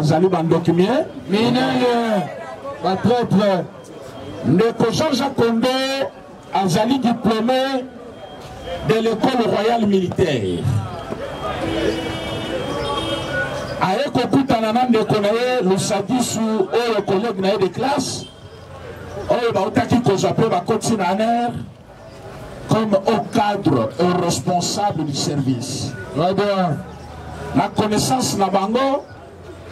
bazali bandokimie mineye baprêtre ndeko Georges Akondo azali diplômé de l'école royale militaire aye kokutana na ndeko na ye Lusadisu oyo collègue na ye de classe oyo bautaki kozwa mpe bakoti na ner comme au cadre au responsable du service. La connaissance na bango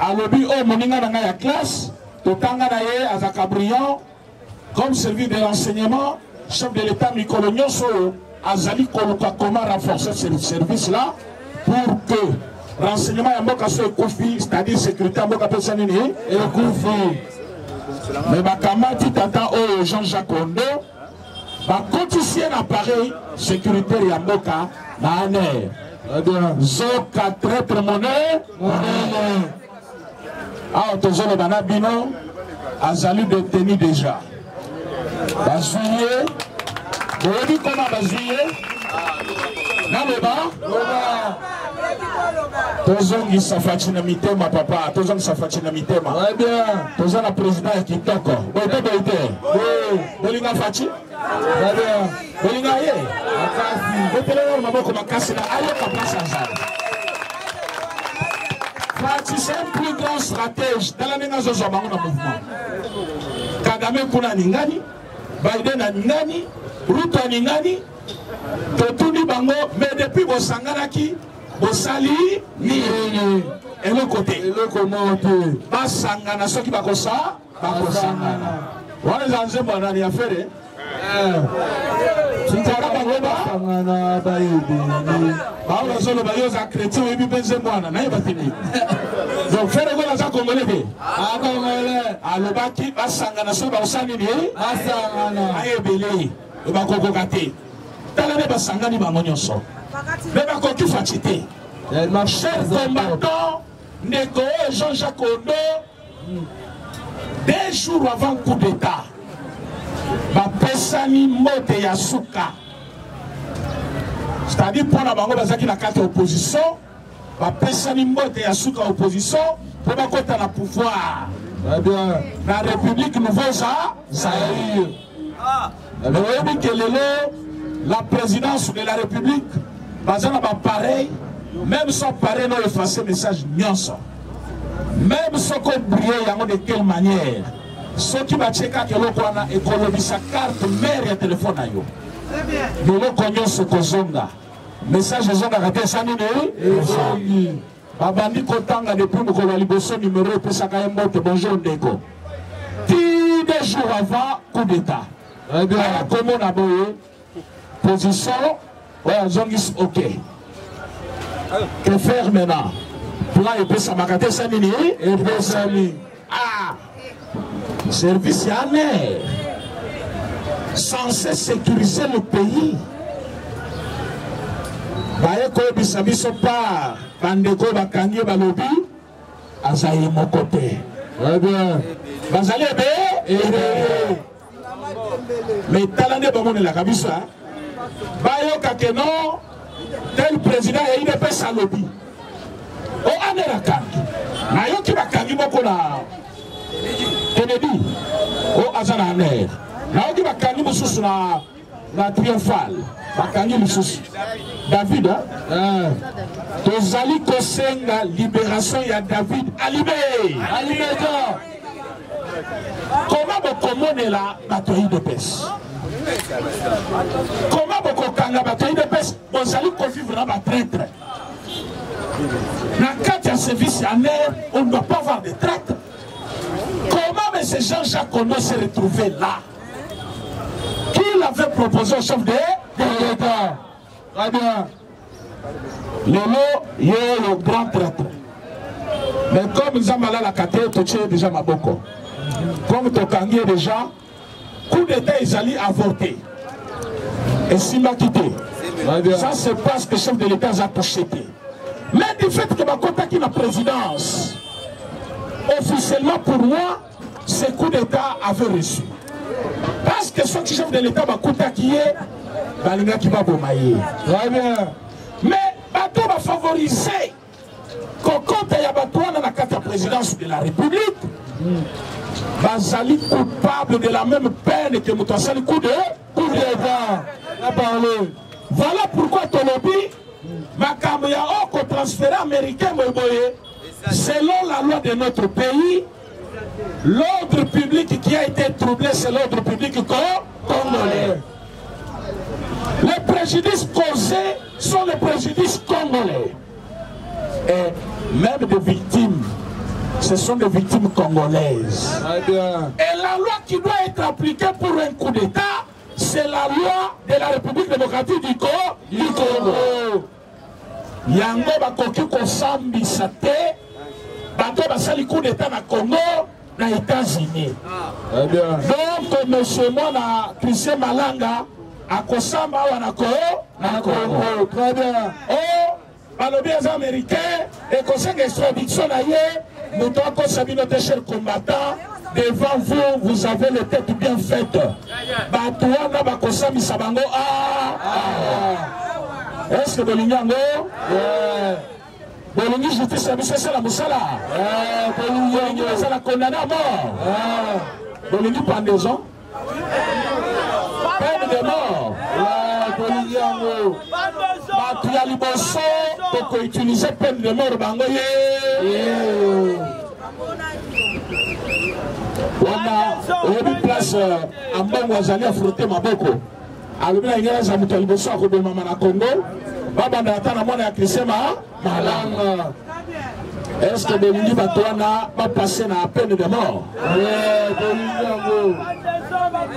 alobi o moninga na ya classe totanga na ye azaka brillant comme service de l'enseignement chef de l'état Mikolo Nyonso azali koluka comment renforcer ce service là pour que renseignement ya mboka so ekofi c'est-à-dire sécurité mboka pesa nini ekofi mais bakamati tata o Jean-Jacques Ondo bakotisier appareil sécuritaire ya mboka na aner Zoka traître monnaie, ah, on te zone d'anabino, Azali détenu déjà. Bazouillé, vous avez dit comment Bazouillé? Non, mais bah, Tozong qui s'affatinamité, ma papa, Tozong s'affatinamité, ma. Très bien, Tozong la présidente qui toque. Bon, t'es bête, oui, Bolinga Fati? Très bien. Bolinga ye betelelo maboko makasi na ayo kapasa nzala Fati c'est un plus grand stratège dans la nena zozo bango na mouvement Kagame kuna ningani Biden na ningani Ruto ningani totundi bango mais depuis bosanganaki bosali ni eloko te eloko moto basangana soki bakosa bakosangana wana zanze bwana ni afere si Tarabangoba, Paolo Solo Bayosa, Crétin et Benzemana, Naïbatini. Donc, faire le Gaza Congolais. À l'Obaki, à Sanganasoba, au Sanini, à Sangana, à Ebélé, au Bakokogate. Talabé Sangani Bamonioso. Le Bakoki Fatité. Le chef combattant, Neko Jean-Jacques Ondo, 2 jours avant coup d'État. Bapesani mote ya suka c'est-à-dire pour la bango bazaki na carte opposition bapesani mote ya suka opposition pour bakota na pouvoir très bien la république nouveau ça ça y la présidence de la république bazana ba pareil même sans pareil non effacer message nyonso même sans qu'on brille yango de quelle manière ceux qui m'a checké que l'on a économisé sa carte mère et téléphone à yo. Nous l'on connaît ce que zonga. Message de zonga raté ça nous n'est. Babandi Kotanga depuis le colalibosso numéro et puis ça quand même monte bonjour Ndeko. 10 jours avant coup d'État. Comme on a beau position, ouais zongis ok. Que faire maintenant? Plan et puis ça m'a raté ça nous n'est. Et puis ça nous. Ah. Service à l'air, censé sécuriser le pays. Bayeko bisabiso par bandeko bakanye balobi azaye mokote. Très bien. Bazali be ere. Mais talande bamone la kabisa. Bayoka keno tel président et il fait sa lobby. O aneraka. Nayo ki bakangi boko na Kennedy, au hasard en l'air. Là où il va canner mon sous la triomphale, va canner mon sous. David, hein? Tozali Kosenga, libération, il y a David Alibé. Alibé, comment vous commonez la bataille de paix? Comment vous commonez la bataille de paix? Vous allez convivre dans la traître. Dans quatre services en l'air, on ne doit pas avoir de traître. Comment M. Jean-Jacques Ondo s'est retrouvé là? Qui l'avait proposé au chef de l'État? Très bien. Le mot, il est le grand traître. Mais comme nous avons allé à la cathédrale, tu es déjà Maboko. Comme Tokangi est déjà, coup d'État, ils allaient avorter. Et s'il m'a quitté. Ça, c'est parce que le chef de l'État a projeté. Mais du fait que Makota qui la présidence, officiellement pour moi, ce coup d'État avait reçu. Parce que ce chef de l'État, Makouta qui est, Balinga qui va bomayer. Très bien. Mais Bato va favoriser. Kokota Yabatoana n'a qu'à présidence de la République, Bazali coupable de la même peine que Moutassali coup de vent. Voilà pourquoi Tolobi, Makamia Oko transféré américain Moïboye, selon la loi de notre pays, l'ordre public qui a été troublé, c'est l'ordre public congolais. Les préjudices causés sont les préjudices congolais. Et même des victimes, ce sont des victimes congolaises. Et la loi qui doit être appliquée pour un coup d'État, c'est la loi de la République démocratique du Congo. Yango bakoki kosambisa te bato basali coup d'État na Congo na États-Unis. Donc monsieur mona Christian Malanga akosamba wana na Congo. Très bien. Balobi les Américains et conseil extradition naie nous doit sabino des chers combattants devant vous, vous avez les têtes bien faites. Batouana bakosami sabango est-ce que Bolingango Bolingi justice c'est la Moussala Bolingi c'est la condamné à mort Bolingi pendaison peine de mort Bolingango Batuya Liboso pour utiliser peine de mort Bangoye on a une place en bon Wazali à frotter Maboko. Alors, il y a des amis qui ont à Congo, est-ce que Bolingi Batouana va passer dans la peine de mort?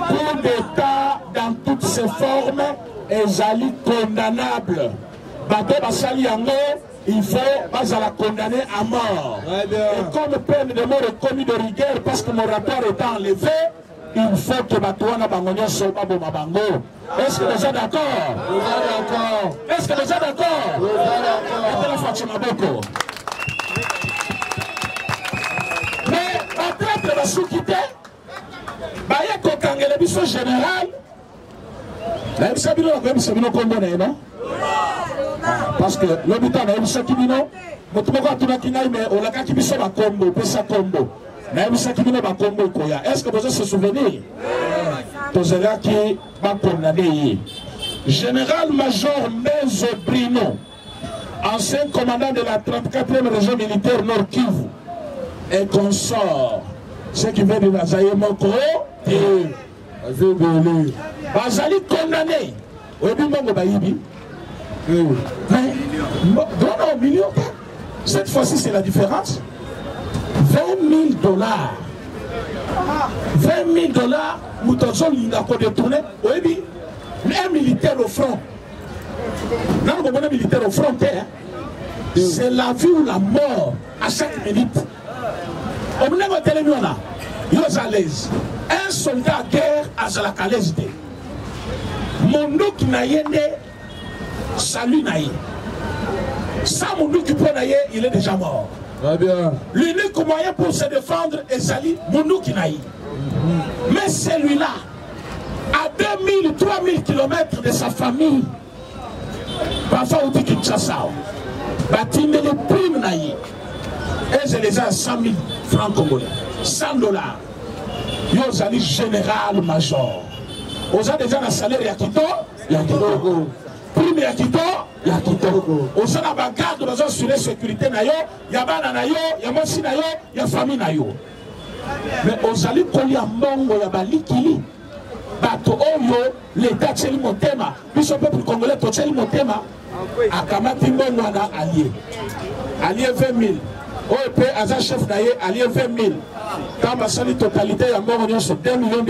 Coup d'État dans toutes ses formes est condamnable. Bato Basali Yango, il faut pas la condamner à mort. Et comme peine de mort est commis de rigueur parce que mon rapport est enlevé, il faut que Batouana Bangonia soit pas bon à Bango. Est-ce que vous êtes d'accord? Est-ce que vous êtes d'accord? Mais la traite de la sous-quitté, Bayeko Kangele Bisso général, la Msabino condamné, non? Parce que l'habitant n'a eu Sakibino, Motumoko Tunakinaï, mais on l'a Kakibisso à Combo, Pessa Combo. Est-ce que vous se souvenez? Tozeraki m'a condamné. Général-major Mezo Brino, ancien commandant de la 34e région militaire Nord-Kivu, et consort. Ce qui veut dire Nazaye Moko et Azébélé. Bazali condamné. Oebi Mongo Bayibi. Mais, donne au million. Cette fois-ci, c'est la différence. 20 000 $. 20 000 $, nous avons détourné. Oui, un militaire au front. Non, on militaire au front, c'est la vie ou la mort à chaque minute. On ne va pas dire là. Un soldat à guerre à Zalakalès. Mon nom qui n'a rien, salut n'a rien. Sans mon nom qui prend rien, il est déjà mort. L'unique moyen pour se défendre est Zali Moundoukinaï. Mais celui-là, à 2000, 3000 km de sa famille, parfois on dit Kinshasa, Batine les primes naï. Et je les ai à 100 000 francs congolais, $100. Yo Zali général-major. On a déjà un salaire Yakito. Prime Yakito. Aux gens à garde, aux gens sur la sécurité, il y a Bana Nayo, il y a Mossi Nayo, il y a famille Nayo. Mais aux alliés collés à Mongo, il y a Balikili, Bato Oyo, l'État Tcheli Motema, puis son peuple congolais, Tcheli Motema, à Kamati Mongwana allié. Allié 20 000. OEP, Aza chef d'Aïe, allié 20 000. Quand ma salle totalité, il y a Mongo, sur $2 millions.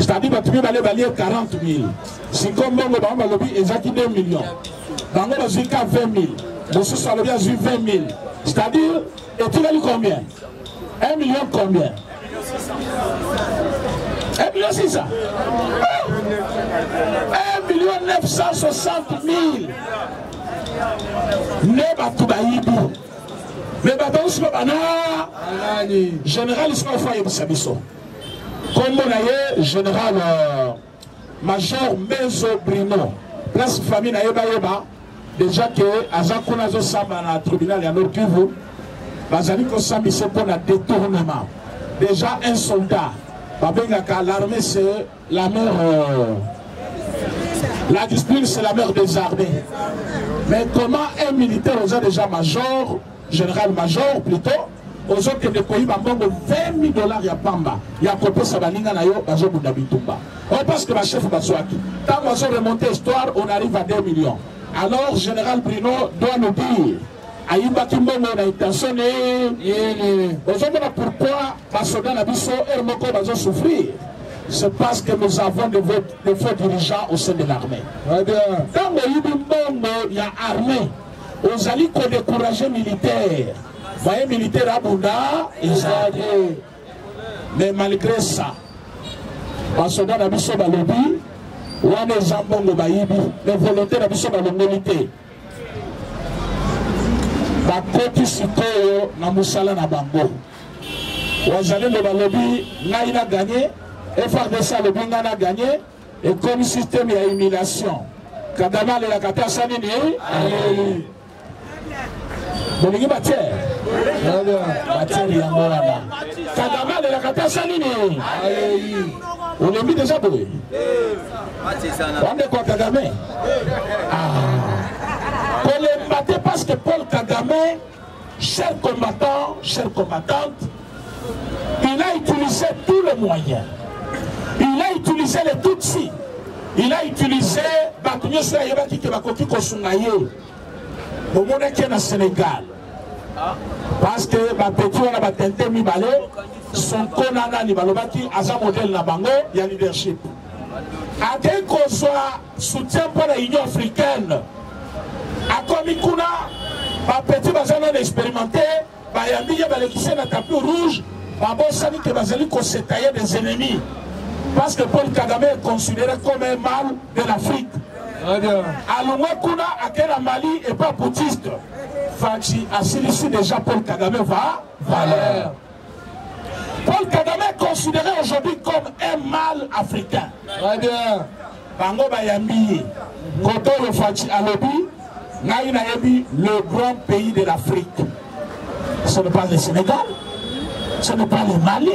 C'est-à-dire que tu vas aller 40 000. Si comme bon, le lobby est 2 millions. Dans le lobby, 20 000. Le sous-salobby a 20 000. C'est-à-dire, et tu vas lui combien? 1 million combien? 1 million 600. 1 million 960 000. Ne pas tout baïbou. Mais bateau, c'est pas banal. Général, c'est pas foyer pour sa mission. Comme on a général major Mezo Brino, place famille na yeba, déjà que agent qu'on a au tribunal et à notre Kivu, bazali ko sambiso pour un détournement. Déjà un soldat, l'armée c'est la mère, la discipline c'est la mère des armées. Mais comment un militaire aux gens déjà major, général-major plutôt, aux gens qui ont découvert $20 000 à Pamba, il y a coupé sa balinga na yo, bazo Boudabitoumba. On pense que ma chef Baswaki. Tant qu'on a remonté l'histoire, on arrive à 2 millions. Alors, général Bruno doit nous dire, Aïba Kimbongo a intentionné, pourquoi les soldats n'ont souffrir. C'est parce que nous avons des faux dirigeants au sein de l'armée. Quand il y a armée, aux alliés qu'on décourage les militaires, voyez militaires à Bunda, ils ont. Mais malgré ça, les soldats n'ont pas souffrir. Les volontaires sont dans l'honnêteté. Ils gagné, FRDC a gagné, et comme système, il y a humiliation. Kadama est la catastrophe. Bon, il y a Kadama est la catastrophe. On est mis déjà pour lui. On est quoi Kagame? Ah. Pour les battre parce que Paul Kagame, cher combattant, chère combattante, il a utilisé tous les moyens. Il a utilisé les Tutsis. Il a utilisé Batuniosla Yabaki Kebakoti Kosungaye. Au monde qui est au Sénégal. Parce que ma petite, on a tenté mi balé. Son konana ni balobaki aza modèle na bango ya leadership. Ade ko soit soutien pour l'Union africaine. A komi kuna ba petit bazana expérimenté, ba yambi ya balekise na tapis rouge, ba bosani ke bazali ko setaye des ennemis. Parce que Paul Kagame est considéré comme un mal de l'Afrique. Alongo kuna akela Mali et pas boutiste. Fachi asili déjà Paul Kagame va valeur. Paul Kagame est considéré aujourd'hui comme un mal africain. Très bien. Bango Bayambi, Koto Yofati Alobi, Naïnaïbi, le grand pays de l'Afrique. Ce n'est pas le Sénégal, ce n'est pas le Mali.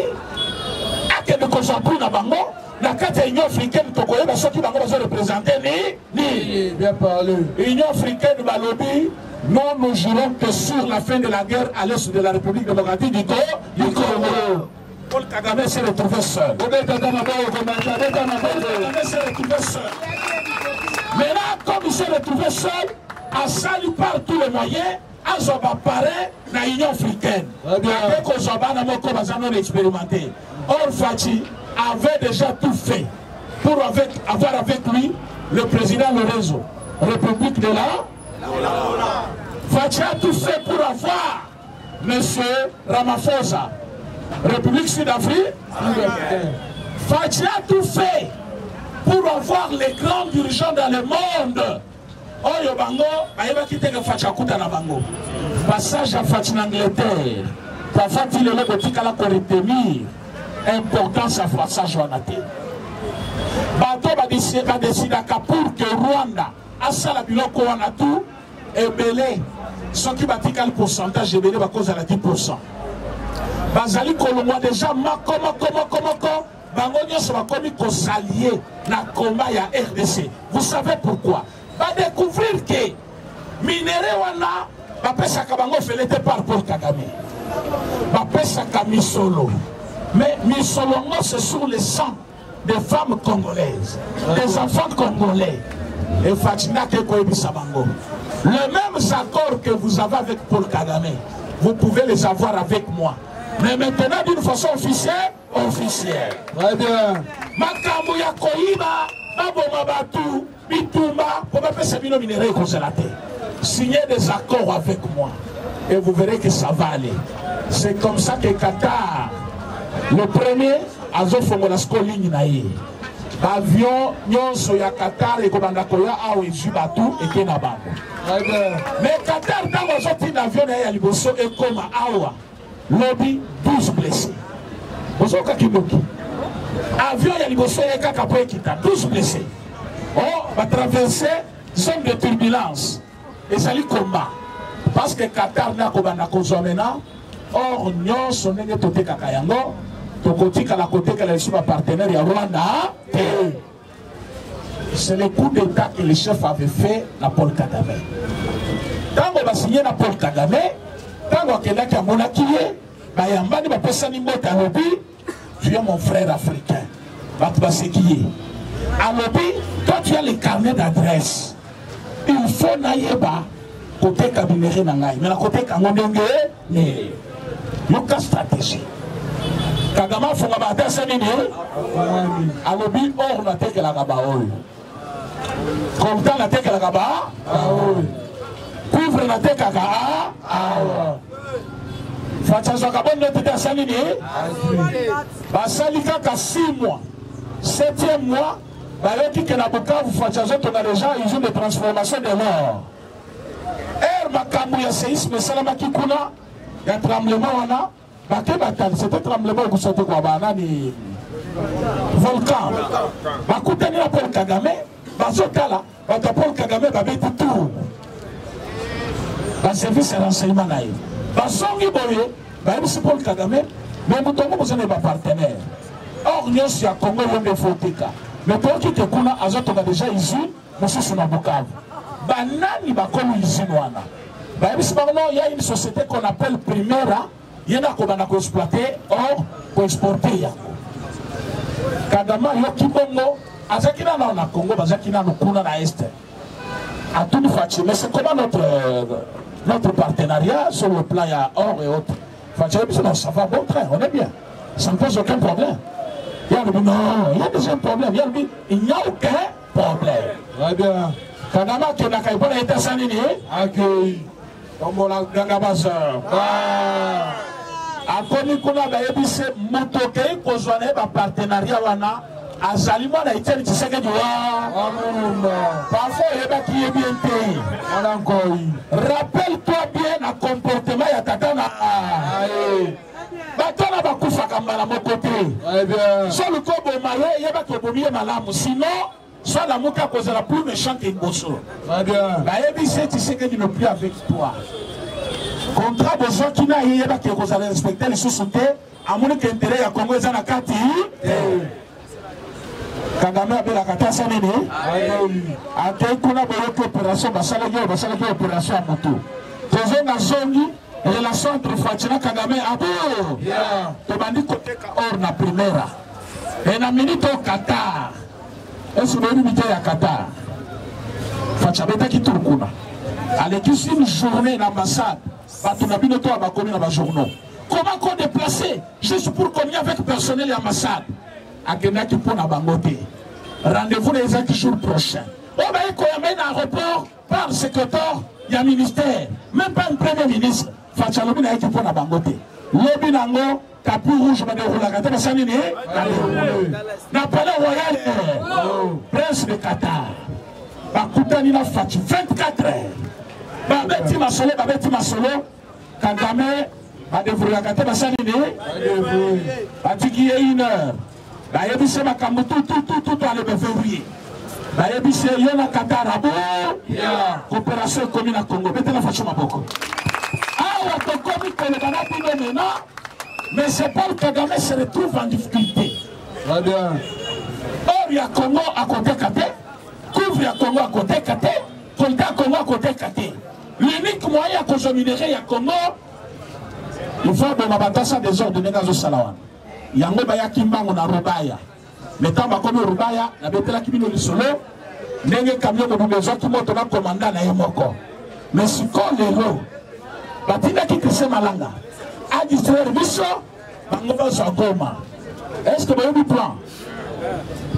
Ake de Kosapu na Bango, la carte Union africaine, Tokoye, parce que Bango va représenter ni. Bien parlé. Union africaine, Balobi. Non, nous jurons que sur la fin de la guerre à l'est de la République démocratique du Congo, Paul Kagame s'est retrouvé seul. Mais là, comme il s'est retrouvé seul, à salu par tous les moyens, à Zoba paraît la Union africaine. Avec Ozoba, nous avons expérimenté. Or, Fathi avait déjà tout fait pour avoir avec lui le président Lorenzo, République de la. Fathi a tout fait pour avoir M. Ramaphosa, République Sud-Afrique. Fathi a tout fait pour avoir les grands dirigeants dans le monde. Oyo Bango, il va quitter Fathi Akuta na Bango. Passage à Fathi en Angleterre. Fathi le Logotika la Corétemi. Importance à passage en Athée. Bato va décider à Kapour que Rwanda a ça la biloko en Athée. Et Belé, ce qui va dire le pourcentage de Belé va cause à la 10%. Bazali Kolomwa déjà, Mako, Bangonio se va commis qu'on s'allie dans le combat à RDC. Vous savez pourquoi? Va découvrir que Minéré Wana, va penser à Kabango fait l'été par Paul Kagame. Va penser à Misolo. Mais Misolo, c'est sur le sang des femmes congolaises, des enfants congolais. Et Fatina Kekoebi Sabango. Les mêmes accords que vous avez avec Paul Kagame, vous pouvez les avoir avec moi. Mais maintenant, d'une façon officielle, Très bien. Makambu ya Koiba, Babomabatu, Bitumba, pour m'appeler ces binos minéraux consolatés. Signez des accords avec moi. Et vous verrez que ça va aller. C'est comme ça que Qatar, le premier, a zonfongo la scoline naïe. Avion, nyon soya Qatar et Kobanda Koya, Aoui, Zubatu et Kenabam. Mais Qatar, dans les autres avions, il y a Liboso et Koma, Awa, lobby, 12 blessés. Vous avez Kakimoki. Avion, il y a Liboso et Kakapoe Kita, 12 blessés. On va traverser zone de turbulence. Et ça le combat. Parce que Qatar n'a pas consommé. Or, nous sommes à côté de Kakayango. Nous sommes à côté de partenaire de Rwanda. C'est le coup d'État que le chef avait fait à Paul Kagame. Quand on a signé à Paul Kagame, quand on a signé à Monaki, tu es mon frère africain. Alors, quand tu as les carnets d'adresse, il faut n'aille pas côté cabinet nangai, mais la côté kangonenge né. Yoka stratégie. Kagama fonga ba 500 000. Alobi or na teke la gaba oyo. Kontan na teke la gaba oyo. Couvre na teke ka a. Fatsa kabon na teke 500 000. Ba salika ka 6 mois. 7e mois. Baloti que na boka vous fatsa zo tona les gens, ils ont des transformations de l'or. Il y a séisme, salama kikuna, il y a tremblement, c'était tremblement au volcan. Il y a Paul Kagame, il y a une société qu'on appelle Primera, il y en a qu'on a exploité, or, qu'on exporte. Kadama, Yokibongo, Azakina, on a Congo, Azakina, nous coulons à l'Est. À tout Fatché, mais c'est comment notre partenariat sur le plan, il y a or et autres. Fatché, non, ça va bon train, on est bien. Ça ne pose aucun problème. Il y a le non, il y a déjà un problème. Il y a le il n'y a aucun problème. Très bien. Kadama, tu n'as qu'à y être sans lignée. Accueil. Comme la Gangabaseur. A connu qu'on a ébissé Motoké, qu'on soit un partenariat. A Salima, on a été le tisser que tu vois. Parfois, il y a qui est bien payé. Rappelle-toi bien le comportement de Tatana. Batana Bakoufa Kambala Mokoté. Sur le corps de Malé, il y a qui est bien malade. Sinon, soit la mouka cause la plus méchante que Ngosso. Très bien. La ABC, tu sais que tu ne plus avec toi. Contrat de gens qui n'aient pas que vous allez respecter les sociétés, à mon intérêt à Congo et Zanakati. Kagame a fait la catastrophe. A quel qu'on a besoin d'opération, basalaye opération à moto. Dans la zone, relation entre Fatina Kagame à Bourg. Tu m'as dit côté Or na Primera. Et na minute au Qatar. Est-ce que vous à Qatar? Fachabeta qui tourne. Allez, une journée d'ambassade. Comment qu'on déplacer? Juste pour qu'on avec le personnel et ambassade. À Genaki pour la bangote. Rendez-vous les jours prochains. On va y coller un aéroport par le secrétaire, il y a un ministère, même pas un premier ministre. Fachabeta qui pour la bangote. L'obinango. Capu rouge, mais on l'a gâté, ça n'est pas. Napalé royal, prince de Qatar. Bakoutani la Fati, 24 heures. Babeti Masolo, Babeti Masolo. Kagame, Badevou la gâté, ça n'est pas. Batiki est 1 heure. Bayebise Makamou, tout à l'ébé février. Bayebise Yona Qatar, Abou. Coopération commune à Congo. Mettez la Fati Maboko. Ah, on a commis que le Banapino maintenant. Mais c'est Paul Kagame se retrouve en difficulté. Très bien. Or, il y a Congo à côté Katé, couvre il y a Congo à côté Katé, contact Congo à côté Katé. L'unique moyen que je minerai, il y a Congo, il faut que Mabantassa des ordres de Négazo Salawan. Il y a un Robaya qui m'a en Robaya. Mais quand ma commune Robaya, la Bétela qui m'a le solo, il y a un camion de Moubezo qui m'a commandé à Yamoko. Mais si quand les lots, Batina qui crissait Malanga. À distraire Bissot, on va s'en goma. Est-ce que vous avez du plan?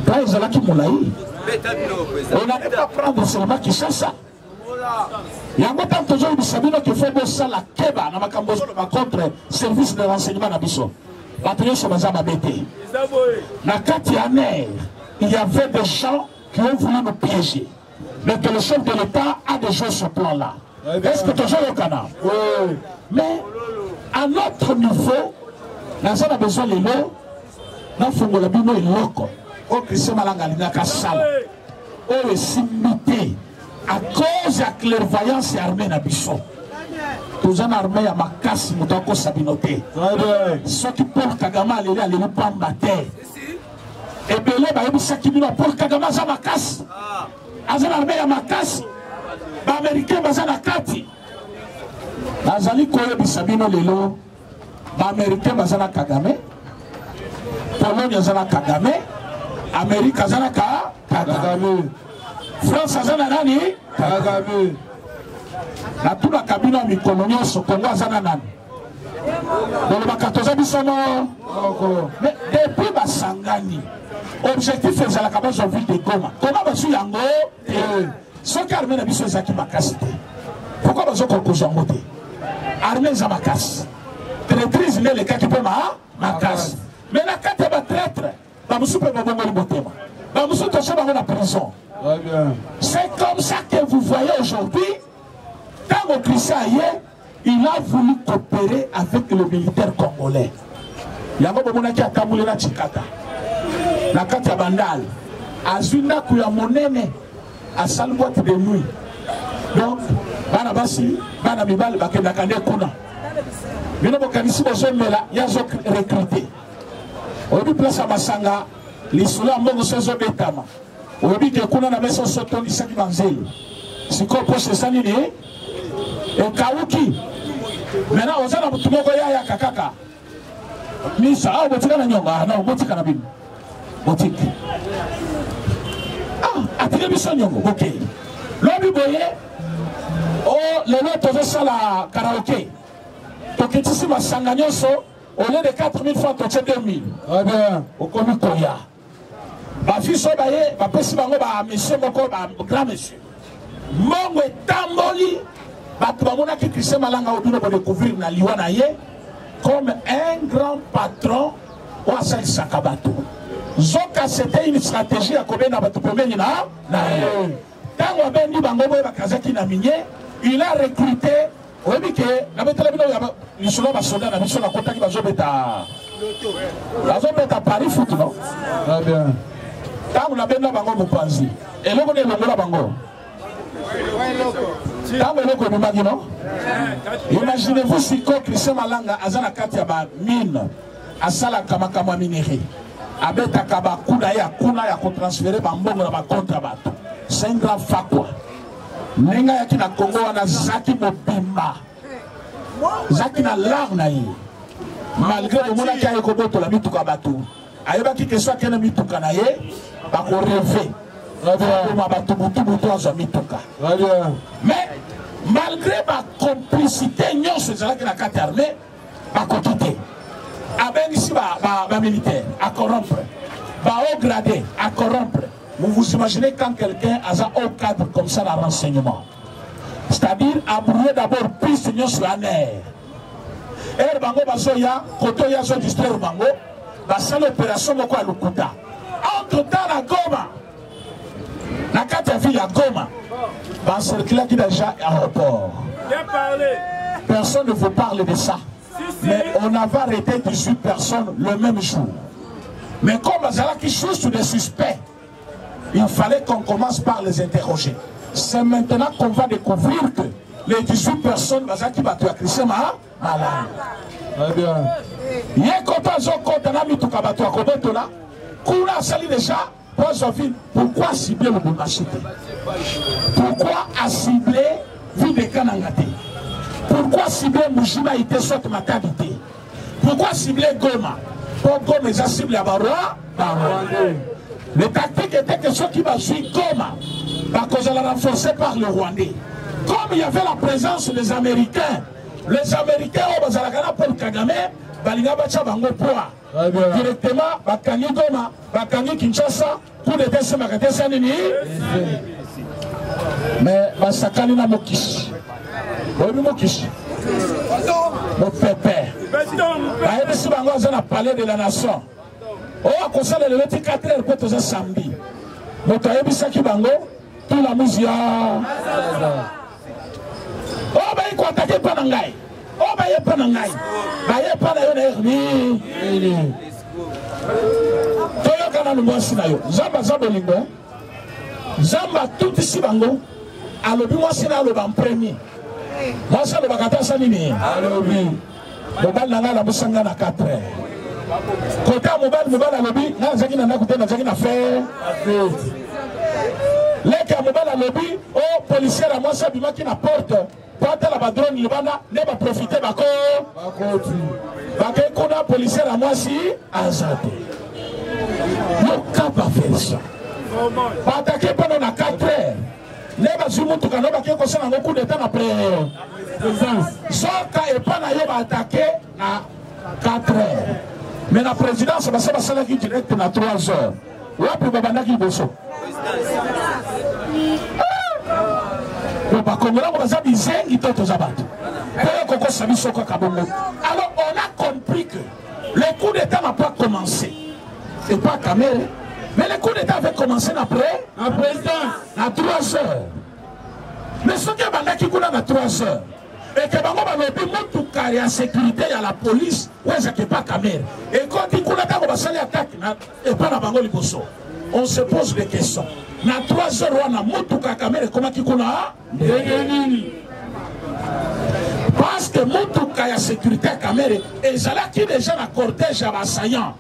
Vous allez qui moulaï. On n'allait pas prendre seulement qui cherche ça. Il y a un temps toujours où vous savez qu'il faut bosser la Kéba, dans ma cambozo, dans ma contre service de renseignement à Bissot. L'atelier sur Mazama Bété. Dans 4 années, il y avait des gens qui ont voulu nous piéger. Mais que le chef de l'État a déjà ce plan-là. Est-ce que toujours le canard? Oui. Mais. À notre niveau, la zone a besoin de l'eau, la fongola bino est loco. Au Christ Malangalina Kassal, au Simité, à cause de clairvoyance armée Nabiso. Tous en armée à ma casse, Moutako Sabinoté. Ceux qui portent Kagama, les gens ne pas battre. Et bien là, il y a ceux qui portent Kagama, ça ma casse. Azan armée à ma casse. Les Américains, Bazan Akati. Azali Koye Bissabino Lelo. Les Américains, Bazan Akagame. Pologne, Bazan Akagame. Amérique, Bazan Akagame. France, Bazan Akagame. Kagame. La tout la cabine en colonie au Congo à Zananan. Dans le Bakatoza Bissono. Mais depuis Bassangani, objectif est la cabane sur ville de Goma. Comment vas-tu Yango? Son carmen a mis son Zaki Makas. Pourquoi vas-tu Congo Zangote? Armée Zamakas. Traîtrise, mais les Kakipoma, Makas. Mais la carte va traître. Bamoussou peut m'envoyer le motema. Bamoussou touché dans la prison. C'est comme ça que vous voyez aujourd'hui. Quand Christian hier, il a voulu coopérer avec le militaire congolais. Il y a un moment qui a camoulé la Chikata. La Katia Bandal. Azuna Kuyamonene. A Salboite de nuit. Donc, Banabasi, Banamibal, Bakendakane Kuna. Mais nous avons recruté. On dit place à Masanga. Les soldats ont été recrutés. On dit que Kuna n'a pas été recrutés. Si qu'on pose ça, il est. Et Kawuki, maintenant on a un Tumogoya Kakaka. Misa, ah, Botikana Nyonga, non, Botikana Bin. Botik. Ah, Atire Bisson Nyongo, ok. L'homme Boye, oh, le lot de Sala Karaoke. Tokitissima Sanganyoso, au lieu de 4000 francs, tu as 2000. Eh bien, au Komikoya. Ma fille Sobaye, ma Pessimango, ma Monsieur Moko, ma Grand Monsieur. Mongo et Tamboli. Batbamona qui Christian Malanga Oduno pour découvrir Naliwanaye comme un grand patron au Asal Sakabato. Zoka c'était une stratégie à Kobe Nabatopomeni na Naye. Tango Bendi Bangobo Bakazaki Namine, il a recruté Obike, la Betelabino Yabisolo Bassoda, la mission à Kota qui va Zobeta. La Zobeta Paris foot, non? Très bien. Tango la Benda Bango Moupanzi. Et l'on est le Mola Bango. Imaginez-vous si Christian Malanga azana katiaba mine asala kamakama minerie abeta kabakuna ya kuna ya kotransférer bambongo na bakontrabato c'est un grand fakwa nenga yaki na Congo wana zaki mobimba zaki na larme na ye malgré le mona ki ayekobotola mituka bato ayebaki ke so akena mituka na ye bakoreve. Mais malgré ma complicité, nous sommes dans la carte armée, ma quantité, ma militaire, à corrompre, ma haut gradé, à corrompre. Vous vous imaginez quand quelqu'un a un haut cadre comme ça dans le renseignement. C'est-à-dire, à brûler d'abord plus nous sur la mer. Et Bango Basoya, quand il y a un distraire Bango, c'est l'opération de quoi Lukuta. Entre-temps, la Goma. La carte à ville à Goma, dans ce qui est déjà à l'aéroport. Personne ne vous parle de ça. Mais on avait arrêté 18 personnes le même jour. Mais comme il y a qui chose sur des suspects, il fallait qu'on commence par les interroger. C'est maintenant qu'on va découvrir que les 18 personnes qui vont tuer Christian Malanga. Très bien. Il y a un déjà. Pourquoi cibler le Boumachité? Pourquoi cibler Ville de Kanangate? Pourquoi cibler Mujima était sorte maternité? Pourquoi cibler Goma? Pourquoi les a ciblé à Baroua? Les tactiques étaient que ceux qui vont suivre Goma, parce qu'on l'a renforcé par le Rwandais. Comme il y avait la présence des Américains, au Bazalagana Paul Kagame, Balingabacha Bango Poa. Directement, Bakani Goma, Bakani Kinshasa, pour les décès, mais Basakani na Mokish. Oui, Mokish. Mon pépère. Bah, si Bangoza n'a parlé de la nation. Oh, concerne le 24 heures, peut-être un samedi. Mon taïbi Saki Bango, tout la musique. Oh, bah, il faut attaquer Panangaï. Oh, bah, Zamba, tout ici, Bango. alobi wasina aloba mpremi wasa aloba katasa nini alobi mobali nanga la musanga na 4 kota mobali alobi na zaki na nakutenda zaki na fe leka mobali alobi o policier a mwasa bimaki na porte pata la badroni libanda ne ba profiter bako bako kuna policier a mwasi azate mokaba fesa batake pendant na 4 heures. Les bazoumous tout canaux qui ont un coup d'état après présence. Sortez et pas n'ayez pas attaqué à 4 heures. Mais la présidence va se passer là qui direct à 3 heures. Ouais pour babana qui bosse. Le bakongola on va s'amuser il tente aux abattre. Alors on a compris que le coup d'état n'a pas commencé. C'est pas caméra. Mais le coup d'état avait commencé après la présidence à 3 heures. Mais ce qui est mandat qui coule à 3 heures, et que Bango Balobi monte car il y a sécurité, il y a la police, où est-ce qu'il n'y a pas caméra. Et quand il coule à Bango Basali attaque, et pas la Bango Liboso, on se pose des questions. À 3 heures, on a monte car caméra, comment il coule à parce que monte car il y a sécurité à caméra, et ça là qui déjà la cortège à l'assaillant.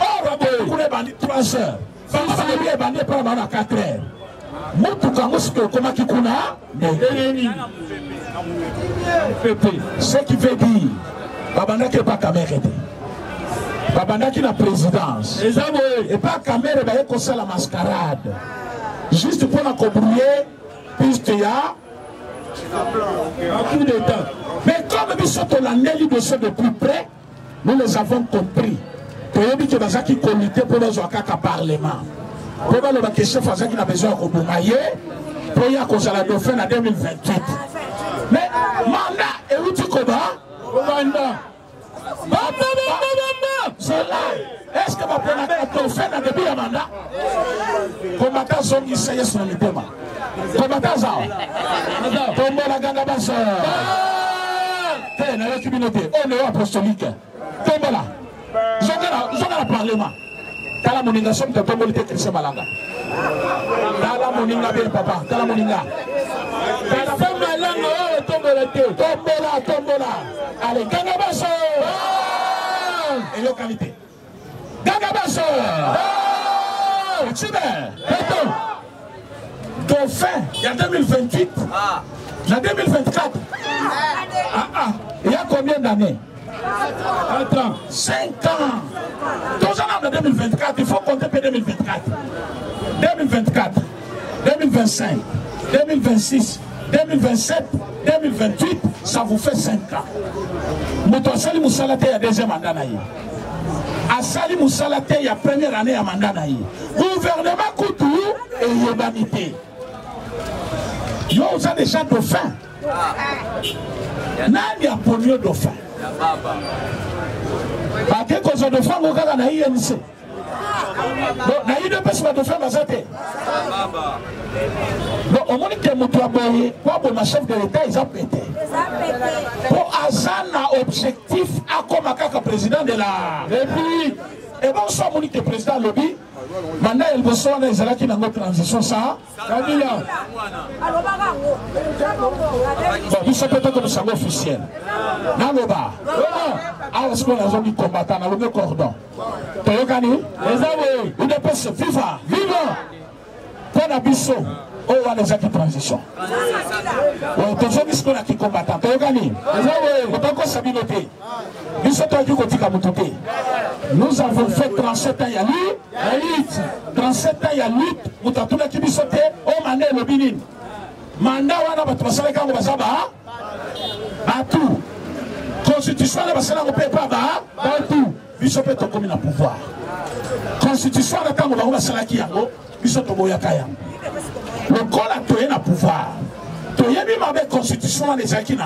Or, on a coulé 3 heures. Bango Balobi est pendant 4 heures. Ce qui veut dire, Babanda qui n'est pas caméra. Babanda qui n'a présidence. Et pas caméra, il y a comme ça la mascarade. Juste pour la combrouiller, puisqu'il y a un coup d'état. Mais comme nous sommes dans l'année de ce de plus près, nous les avons compris. Pour eux, il y a un comité pour les gens qui parlement. Pourquoi le question faisait qu'il a besoin de Koboumaye pour y cause à la dauphin en 2028. Mais mandat et où tu combat c'est là. Est-ce que va prendre la dauphin en début de mandat combattant son essayé sur le débat. Combattant ça. Tombe la gandabassa. Tenez la communauté. On est apostolique. Tombe là. J'en ai parlement. Tala moninga som to tombolite krisa balanga. Tala moninga be papa, tala moninga. Tala balanga o tombolite, tombola, tombola. Ale ganga baso. Et localité. Ganga baso. Tibe. Beto. Dauphin, il y a 2028. Ah. La 2024. Ah. Il y a combien d'années? Attends, 5 ans. Tous en de 2024, il faut compter pour 2024. 2024, 2025, 2026, 2027, 2028, ça vous fait 5 ans. Mouton Sali Moussalate, il y a deuxième mandat. A Sali Moussalate, il y a première année à mandat. Gouvernement Koutou et urbanité. Yo, vous avez déjà dauphin. Nan, il y a polio dauphin. Parce que quand on défend mon gars, on a INC. On a eu deux personnes de faire la santé. Donc, on m'a dit que mon travail, pour ma chef de l'État, ils ont pété. Pour Azana, objectif, à Komaka, président de la République. Et bon, ça, on dit que le président Lobby, maintenant, il va se rendre à la transition, ça. Bon, il se peut comme ça, officiel. Dans le bas. Alors, c'est la zone du combattant, dans le cordon. Tu as gagné? Les amis, vous dépensez, viva, viva. Pour l'abisso, on va les acquis transition. Tu as dit ce qu'on a qui combattant, tu as gagné? Les amis, vous dépensez sa minauté. Nous sommes tous les côtés qui nous touchent. Nous avons fait 37 ans à la lutte. 37 ans à la lutte. Nous avons tous les qui nous sautent. On m'a le binin. Mandat, on a battu. On a battu. Constitution, on a battu. On a battu. Nous sommes tous comme un pouvoir. Constitution, on a battu. On a battu. Nous sommes tous comme un pouvoir. Le col a tué un pouvoir. Tu as mis ma belle constitution, on a les acquis.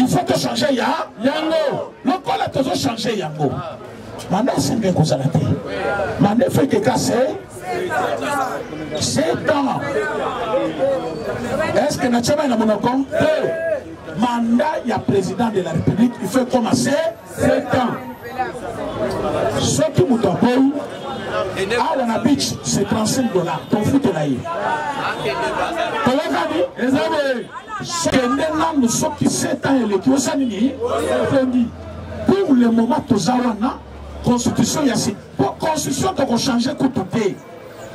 Il faut que changer Yango. Le col a toujours changé Yango. Maintenant, c'est bien qu'on s'arrête. Maintenant, il faut que casser. C'est temps. Est-ce que Natchama est dans mon compte? Mandat, il y a président de la République. Il faut commencer. C'est temps. Ceux qui m'ont tapé, Ada na beach, c'est 35 $. Ton foot là. Pour le moment, Tozawana, constitution Yassi. Constitution doit changer côté.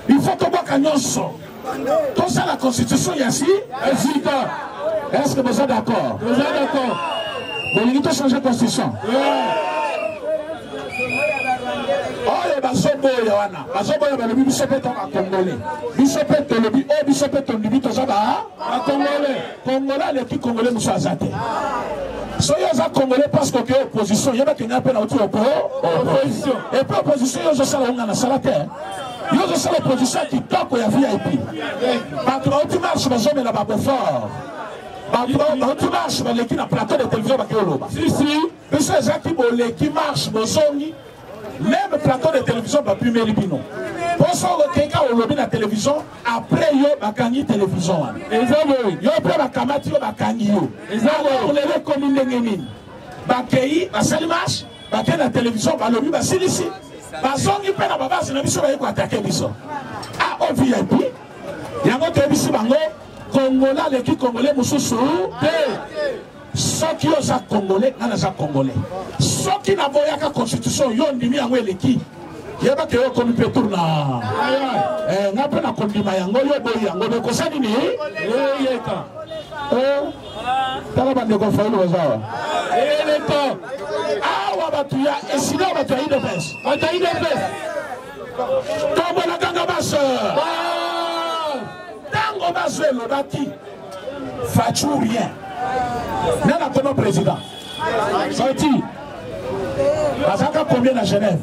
Il faut que tout ça, la constitution Yassi est vide. Est-ce que vous êtes d'accord? Vous êtes d'accord? Vous voulez changer la constitution? Congolais parce que opposition, il y a des opposition. Et puis opposition, il y a l'opposition qui toque la VIP. Quand tu marches, mais là-bas, fort. Quand tu marches, l'équipe a plateau de télévision. Si, si. Mais c'est ça qui marche, même plateau de télévision, va plus mélibino. Pour ça, quelqu'un au lobby de la télévision, après, il va gagner la télévision. Les hommes, ils ont pris la camati, ils ont gagné. Les hommes, on les communes de Nénine. Bakei, la salle marche, Bakei la télévision, le lobby, la silici. La zone, ils prennent la base, la mission, ils vont attaquer les hommes. Ah, on vit ici. Il y a un autre ici, Bango, Congolais, l'équipe congolais, Moussoussou. Ceux qui ont congolais, n'ont pas congolais. Ceux qui n'ont pas la constitution, ils ont mis en l'équipe. Il y a pas de commis pétour là. On a pas de commis mayango, il y a boy yango. Donc ça dit ni. Il y a quoi? T'as la bande de confrères ou ça? Il est quoi? Ah ouais batuya, et sinon batuya de pêche. Batuya de pêche. Comme la gangue basse. Gangue basse le bati. Faites-vous rien. N'est pas comme président. Sorti. Bazaka combien à Genève?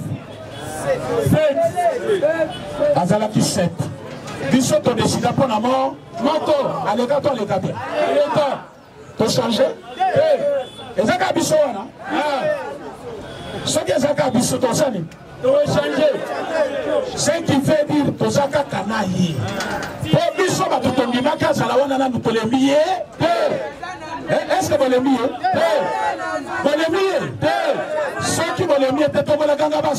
7. Azalaki 7. Bissot on décide pour la mort. Moto, allégato, allégato. T'as changé? Et Zaka Bissot, hein? Ce qui est Zaka Bissot, t'as changé? Ce qui veut dire que Zaka Kanahi. Pour Bissot, tout le monde, Zalawana, nous te le mier. Est-ce que vous voulez mieux? Vous voulez mieux? Ceux qui veulent mieux, peut-être que vous voulez gagner.